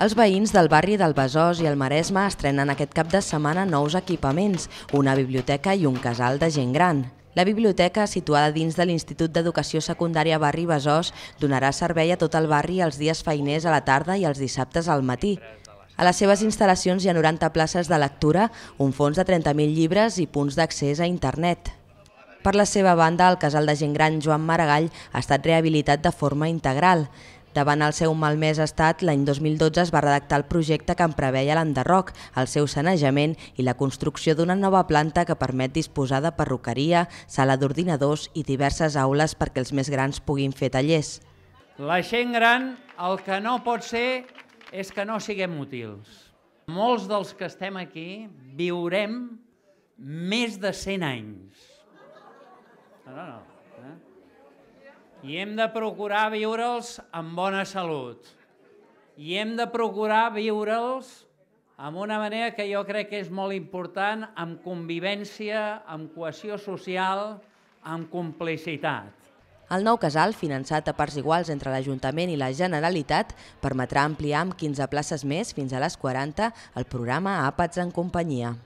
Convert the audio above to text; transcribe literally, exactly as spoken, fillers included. Els veïns del barri del Besòs i el Maresme estrenen aquest cap de setmana nous equipaments, una biblioteca i un casal de gent gran. La biblioteca, situada dins de l'Institut d'Educació Secundària Barri Besòs, donarà servei a tot el barri els dies feiners a la tarda i els dissabtes al matí. A les seves instal·lacions hi ha noranta places de lectura, un fons de trenta mil llibres i punts d'accés a internet. Per la seva banda, el Casal de Gent Gran Joan Maragall ha estat rehabilitat de forma integral. Davant el seu malmès estat, l'any dos mil dotze es va redactar el projecte que en preveia l'enderroc, el seu sanejament i la construcció d'una nova planta que permet disposar de perruqueria, sala d'ordinadors i diverses aules perquè els més grans puguin fer tallers. La gent gran el que no pot ser és que no siguem útils. Molts dels que estem aquí viurem més de cent anys. No, no, no. I hem de procurar viure'ls amb bona salut. I hem de procurar viure'ls amb una manera que jo crec que és molt important, amb convivència, amb cohesió social, amb complicitat. El nou casal, finançat a parts iguals entre l'Ajuntament i la Generalitat, permetrà ampliar amb quinze places més fins a les quaranta el programa Àpats en Companyia.